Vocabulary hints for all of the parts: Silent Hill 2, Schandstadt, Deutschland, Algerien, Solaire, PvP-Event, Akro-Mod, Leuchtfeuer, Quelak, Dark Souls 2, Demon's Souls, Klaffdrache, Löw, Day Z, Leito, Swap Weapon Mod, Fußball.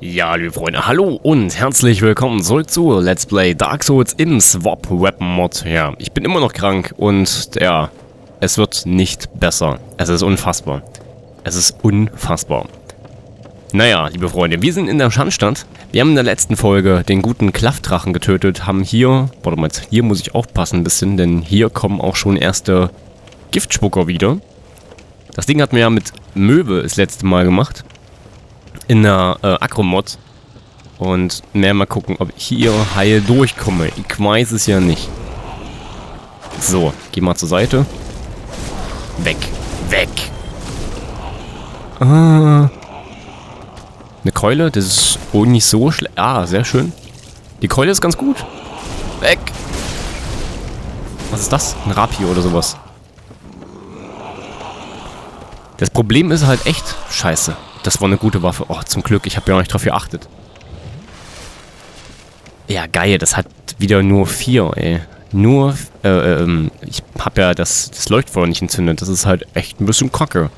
Ja, liebe Freunde, hallo und herzlich willkommen zurück zu Let's Play Dark Souls im Swap Weapon Mod. Ja, ich bin immer noch krank und ja, es wird nicht besser. Es ist unfassbar. Es ist unfassbar. Naja, liebe Freunde, wir sind in der Schandstadt. Wir haben in der letzten Folge den guten Klaffdrachen getötet, haben hier, warte mal, hier muss ich aufpassen ein bisschen, denn hier kommen auch schon erste Giftspucker wieder. Das Ding hatten wir ja mit Möwe das letzte Mal gemacht. In der Akro-Mod. Und mal gucken, ob ich hier heil durchkomme. Ich weiß es ja nicht. So, geh mal zur Seite. Weg. Weg. Eine Keule, das ist wohl nicht so schlecht. Ah, sehr schön. Die Keule ist ganz gut. Weg. Was ist das? Ein Rapier oder sowas. Das Problem ist halt echt scheiße. Das war eine gute Waffe. Oh, zum Glück, ich habe ja noch nicht drauf geachtet. Ja, geil, das hat wieder nur 4, ey. Nur, ich habe ja das Leuchtfeuer nicht entzündet. Das ist halt echt ein bisschen kacke.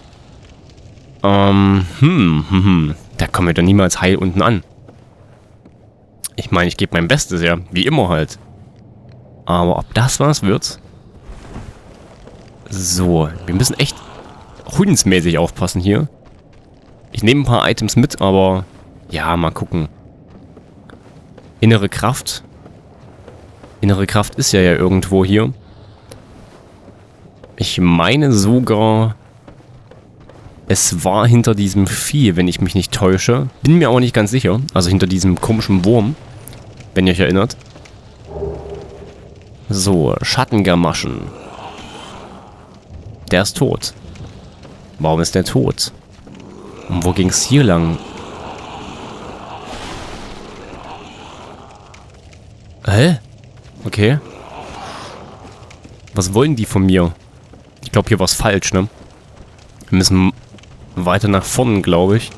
Da kommen wir doch niemals heil unten an. Ich meine, ich gebe mein Bestes, ja. Wie immer halt. Aber ob das was wird? So, wir müssen echt hundsmäßig aufpassen hier. Ich nehme ein paar Items mit, aber ja, mal gucken. Innere Kraft. Innere Kraft ist ja irgendwo hier. Ich meine sogar, es war hinter diesem Vieh, wenn ich mich nicht täusche. Bin mir aber nicht ganz sicher. Also hinter diesem komischen Wurm, wenn ihr euch erinnert. So, Schattengamaschen. Der ist tot. Warum ist der tot? Und wo ging's hier lang? Hä? Okay. Was wollen die von mir? Ich glaube, hier war's falsch, ne? Wir müssen weiter nach vorne, glaube ich.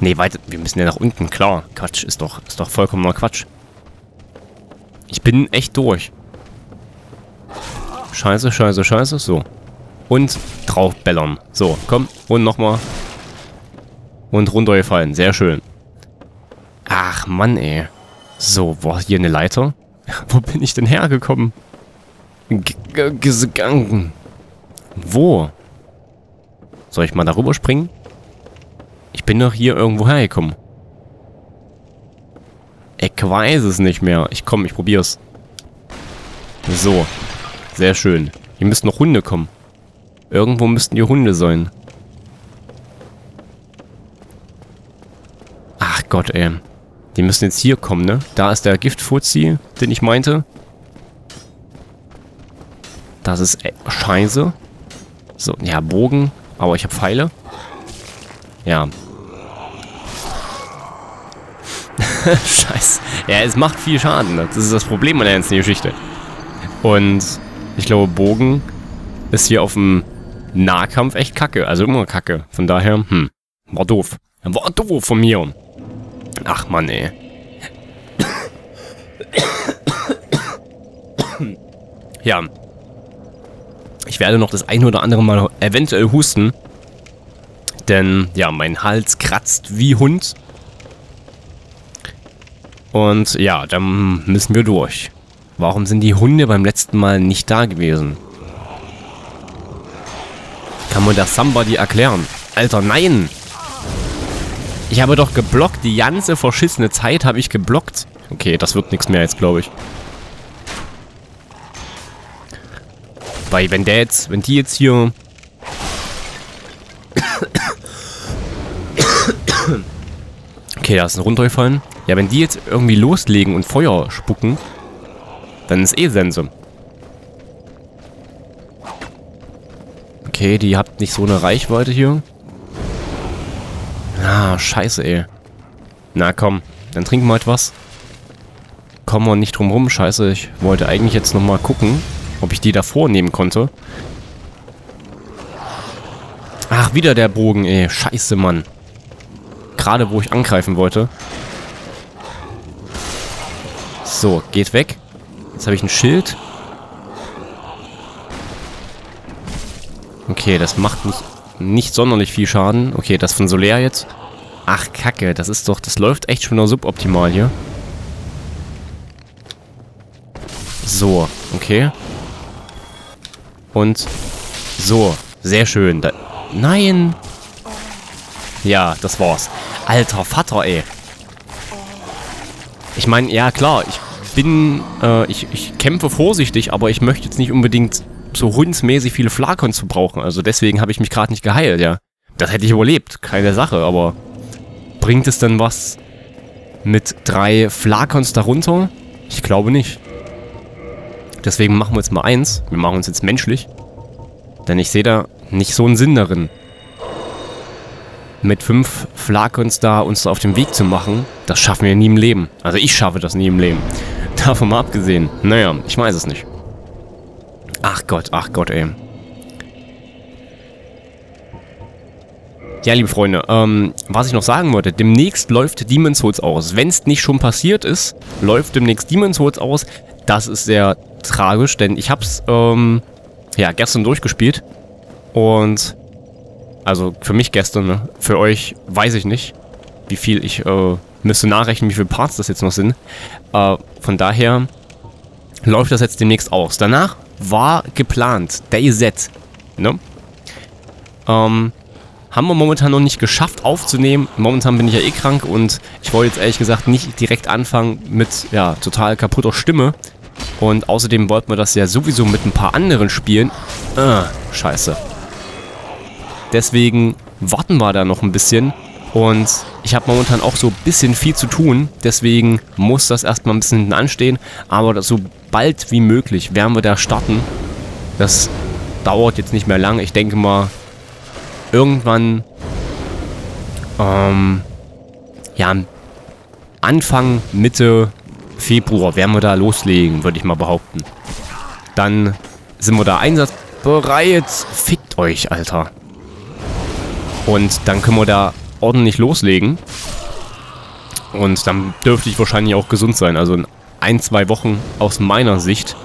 Ne, weiter. Wir müssen ja nach unten, klar. Quatsch, ist doch vollkommener Quatsch. Ich bin echt durch. Scheiße, scheiße, scheiße. So. Und draufbellern. So, komm. Und nochmal. Und runtergefallen. Sehr schön. Ach, Mann, ey. So, war hier eine Leiter? Wo bin ich denn hergekommen? Gegangen. Wo? Soll ich mal darüber springen? Ich bin doch hier irgendwo hergekommen. Ich weiß es nicht mehr. Ich probier's. So. Sehr schön. Hier müssen noch Hunde kommen. Irgendwo müssten hier Hunde sein. Gott, ey. Die müssen jetzt hier kommen, ne? Da ist der Giftfuzzi, den ich meinte. Das ist scheiße. So, ja, Bogen. Aber ich habe Pfeile. Ja. Scheiße. Ja, es macht viel Schaden. Das ist das Problem an der ganzen Geschichte. Und ich glaube, Bogen ist hier auf dem Nahkampf echt kacke. Also immer kacke. Von daher, war doof. War doof von mir. Ach Mann, ey. Ja. Ich werde noch das ein oder andere Mal eventuell husten. Denn, ja, mein Hals kratzt wie Hund. Und, ja, dann müssen wir durch. Warum sind die Hunde beim letzten Mal nicht da gewesen? Kann man das somebody erklären? Alter, nein! Ich habe doch geblockt. Die ganze verschissene Zeit habe ich geblockt. Okay, das wird nichts mehr jetzt, glaube ich. Weil wenn die jetzt hier... Okay, da ist ein runtergefallen. Ja, wenn die jetzt irgendwie loslegen und Feuer spucken, dann ist eh Sense. Okay, die habt nicht so eine Reichweite hier. Ah, scheiße, ey. Na komm, dann trinken wir halt was. Kommen wir nicht drum rum, scheiße. Ich wollte eigentlich jetzt nochmal gucken, ob ich die davor nehmen konnte. Ach, wieder der Bogen, ey. Scheiße, Mann. Gerade wo ich angreifen wollte. So, geht weg. Jetzt habe ich ein Schild. Okay, das macht nicht sonderlich viel Schaden. Okay, das von Solaire jetzt. Ach, Kacke. Das ist doch... Das läuft echt schon noch suboptimal hier. So. Okay. Und... So. Sehr schön. Da, nein! Ja, das war's. Alter Vater, ey. Ich meine, ja klar, ich bin... ich kämpfe vorsichtig, aber ich möchte jetzt nicht unbedingt so hundsmäßig viele Flakons zu brauchen. Also deswegen habe ich mich gerade nicht geheilt, ja. Das hätte ich überlebt, keine Sache, aber... Bringt es denn was mit 3 Flakons darunter? Ich glaube nicht. Deswegen machen wir jetzt mal 1. Wir machen uns jetzt menschlich. Denn ich sehe da nicht so einen Sinn darin. Mit 5 Flakons da uns auf den Weg zu machen, das schaffen wir nie im Leben. Also ich schaffe das nie im Leben. Davon mal abgesehen. Naja, ich weiß es nicht. Ach Gott, ey. Ja, liebe Freunde, was ich noch sagen wollte, demnächst läuft Demon's Souls aus. Wenn es nicht schon passiert ist, läuft demnächst Demon's Souls aus. Das ist sehr tragisch, denn ich hab's, ja, gestern durchgespielt. Und... Also für mich gestern, ne? Für euch weiß ich nicht, wie viel ich, müsste nachrechnen, wie viele Parts das jetzt noch sind. Von daher läuft das jetzt demnächst aus. Danach war geplant Day Z, ne? Haben wir momentan noch nicht geschafft aufzunehmen. Momentan bin ich ja eh krank und ich wollte jetzt ehrlich gesagt nicht direkt anfangen mit, ja, total kaputter Stimme. Und außerdem wollten wir das ja sowieso mit ein paar anderen spielen. Scheiße. Deswegen warten wir da noch ein bisschen und ich habe momentan auch so ein bisschen viel zu tun, deswegen muss das erstmal ein bisschen hinten anstehen, aber so bald wie möglich werden wir da starten. Das dauert jetzt nicht mehr lang, ich denke mal irgendwann, ja, Anfang, Mitte Februar werden wir da loslegen, würde ich mal behaupten. Dann sind wir da einsatzbereit, fickt euch, Alter. Und dann können wir da ordentlich loslegen. Und dann dürfte ich wahrscheinlich auch gesund sein. Also in 1-2 Wochen aus meiner Sicht.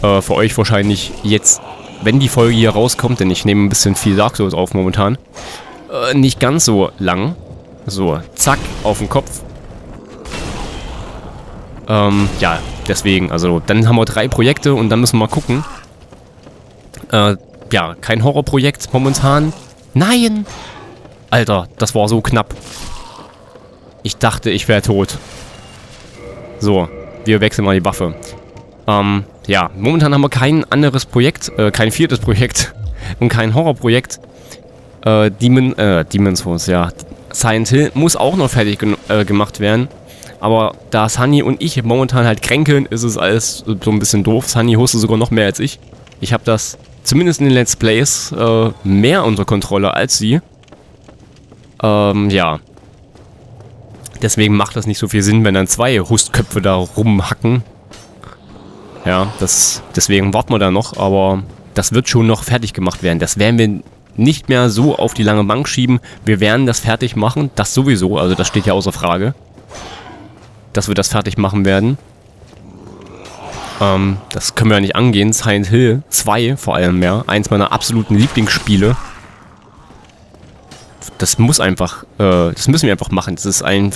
Für euch wahrscheinlich jetzt, wenn die Folge hier rauskommt, denn ich nehme ein bisschen viel Dark Souls auf momentan. Nicht ganz so lang. So, zack, auf den Kopf. Ja, deswegen. Also dann haben wir 3 Projekte und dann müssen wir mal gucken. Ja, kein Horrorprojekt momentan. Nein! Alter, das war so knapp. Ich dachte, ich wäre tot. So, wir wechseln mal die Waffe. Ja, momentan haben wir kein anderes Projekt, kein viertes Projekt und kein Horrorprojekt. Demon's Souls, ja. Silent Hill muss auch noch fertig gemacht werden. Aber da Sunny und ich momentan halt kränkeln, ist es alles so ein bisschen doof. Sunny husste sogar noch mehr als ich. Ich habe das... Zumindest in den Let's Plays mehr unter Kontrolle als sie. Ja. Deswegen macht das nicht so viel Sinn, wenn dann 2 Hustköpfe da rumhacken. Ja, das, deswegen warten wir da noch, aber das wird schon noch fertig gemacht werden. Das werden wir nicht mehr so auf die lange Bank schieben. Wir werden das fertig machen, das sowieso, also das steht ja außer Frage. Dass wir das fertig machen werden. Das können wir ja nicht angehen. Silent Hill 2 vor allem mehr. Eins meiner absoluten Lieblingsspiele. Das muss einfach, das müssen wir einfach machen. Das ist ein,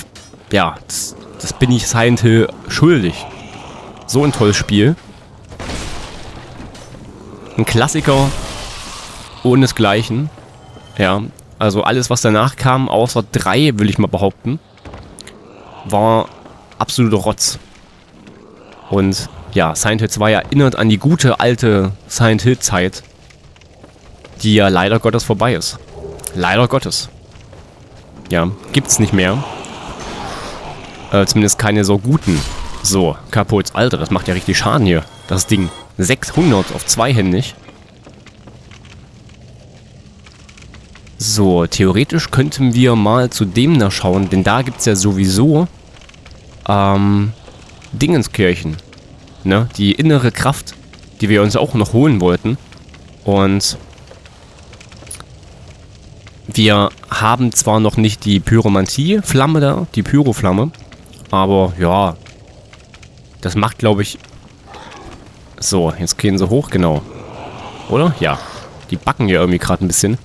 ja, das bin ich Silent Hill schuldig. So ein tolles Spiel. Ein Klassiker ohnesgleichen. Ja, also alles, was danach kam, außer 3, will ich mal behaupten, war absoluter Rotz. Und... Ja, Silent Hill 2 erinnert an die gute alte Silent Hill Zeit, die ja leider Gottes vorbei ist. Leider Gottes. Ja, gibt's nicht mehr. Zumindest keine so guten. So, kaputt. Alter, das macht ja richtig Schaden hier. Das Ding. 600 auf zweihändig. So, theoretisch könnten wir mal zu dem nachschauen, denn da gibt's ja sowieso Dingenskirchen. Ne, die innere Kraft, die wir uns auch noch holen wollten. Und wir haben zwar noch nicht die Pyromantie-Flamme da, die Pyroflamme, aber ja, das macht, glaube ich... So, jetzt gehen sie hoch, genau. Oder? Ja, die backen ja irgendwie gerade ein bisschen.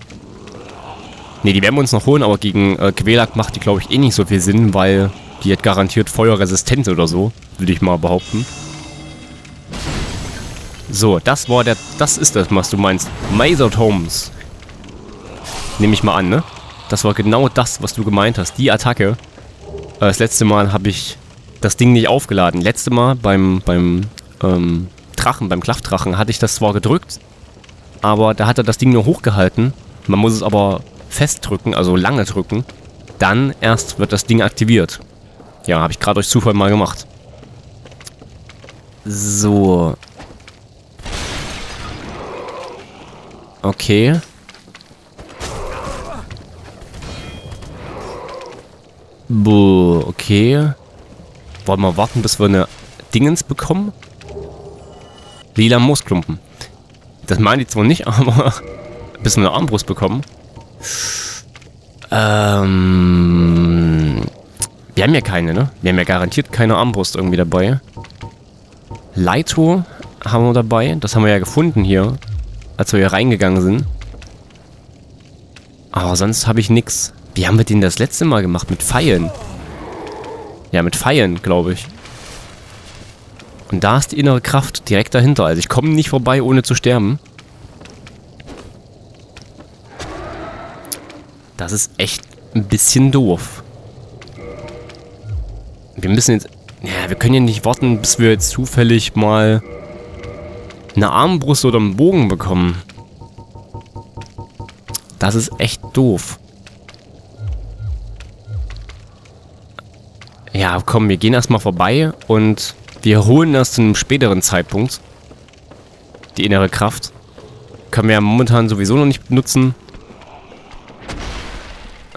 Ne, die werden wir uns noch holen, aber gegen Quelak macht die, glaube ich, eh nicht so viel Sinn, weil die hat garantiert Feuerresistenz oder so, würde ich mal behaupten. So, das war der... Das ist das, was du meinst. Mazer Tomes. Nehme ich mal an, ne? Das war genau das, was du gemeint hast. Die Attacke. Das letzte Mal habe ich das Ding nicht aufgeladen. Letzte Mal beim Klaffdrachen, hatte ich das zwar gedrückt, aber da hat er das Ding nur hochgehalten. Man muss es aber fest drücken, also lange drücken. Dann erst wird das Ding aktiviert. Ja, habe ich gerade durch Zufall mal gemacht. So. Okay. Buh, okay. Wollen wir warten, bis wir eine Dingens bekommen? Lila Moosklumpen. Das meine ich zwar nicht, aber bis wir eine Armbrust bekommen. Wir haben ja keine, ne? Wir haben ja garantiert keine Armbrust irgendwie dabei. Leito haben wir dabei. Das haben wir ja gefunden hier, als wir hier reingegangen sind. Aber sonst habe ich nichts. Wie haben wir den das letzte Mal gemacht? Mit Pfeilen. Ja, mit Pfeilen, glaube ich. Und da ist die innere Kraft direkt dahinter. Also ich komme nicht vorbei, ohne zu sterben. Das ist echt ein bisschen doof. Wir müssen jetzt... Ja, wir können ja nicht warten, bis wir jetzt zufällig mal eine Armbrust oder einen Bogen bekommen. Das ist echt doof. Ja, komm, wir gehen erstmal vorbei und wir holen das zu einem späteren Zeitpunkt. Die innere Kraft. Können wir ja momentan sowieso noch nicht benutzen.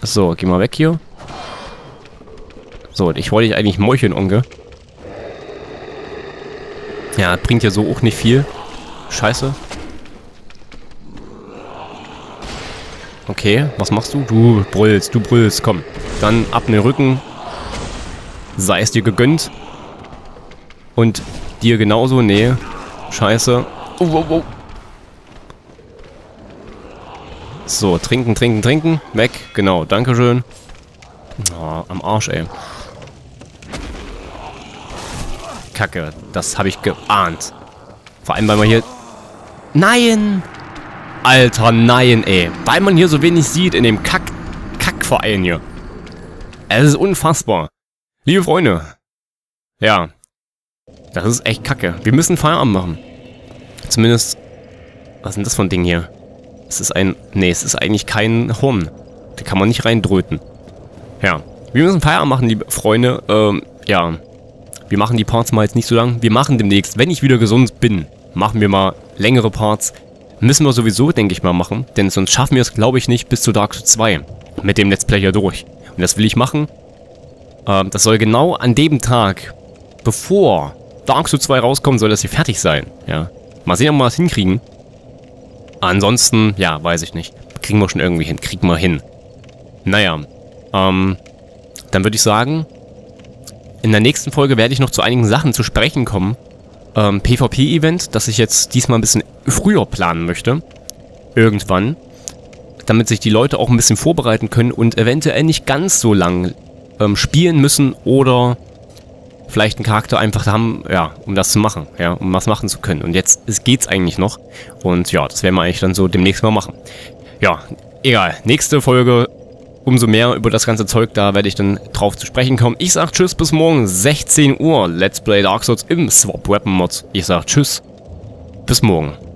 So, geh mal weg hier. So, ich wollte dich eigentlich meucheln, Onkel. Ja, das bringt ja so auch nicht viel. Scheiße. Okay, was machst du? Du brüllst, komm. Dann ab in den Rücken. Sei es dir gegönnt. Und dir genauso? Nee. Scheiße. Oh, oh, oh. So, trinken, trinken, trinken. Weg. Genau, dankeschön. Oh, am Arsch, ey. Kacke, das habe ich geahnt. Vor allem, weil man hier... Nein! Alter, nein, ey. Weil man hier so wenig sieht in dem Kackverein hier. Es ist unfassbar. Liebe Freunde. Ja. Das ist echt kacke. Wir müssen Feierabend machen. Zumindest... Was ist denn das für ein Ding hier? Es ist ein... Nee, es ist eigentlich kein Horn. Da kann man nicht reindröten. Ja. Wir müssen Feierabend machen, liebe Freunde. Ja. Wir machen die Parts mal jetzt nicht so lang. Wir machen demnächst, wenn ich wieder gesund bin, machen wir mal längere Parts. Müssen wir sowieso, denke ich mal, machen. Denn sonst schaffen wir es, glaube ich, nicht bis zu Dark Souls 2. Mit dem Let's Play hier durch. Und das will ich machen. Das soll genau an dem Tag, bevor Dark Souls 2 rauskommt, soll das hier fertig sein. Ja. Mal sehen, ob wir das hinkriegen. Ansonsten, ja, weiß ich nicht. Kriegen wir schon irgendwie hin. Kriegen wir hin. Naja. Dann würde ich sagen, in der nächsten Folge werde ich noch zu einigen Sachen zu sprechen kommen. PvP-Event, das ich jetzt diesmal ein bisschen früher planen möchte. Irgendwann. Damit sich die Leute auch ein bisschen vorbereiten können und eventuell nicht ganz so lang spielen müssen oder vielleicht einen Charakter einfach haben, ja, um das zu machen, ja, um was machen zu können. Und jetzt geht's eigentlich noch. Und ja, das werden wir eigentlich dann so demnächst mal machen. Ja, egal. Nächste Folge, umso mehr über das ganze Zeug, da werde ich dann drauf zu sprechen kommen. Ich sag tschüss, bis morgen, 16 Uhr. Let's Play Dark Souls im Swap Weapon Mod. Ich sag tschüss, bis morgen.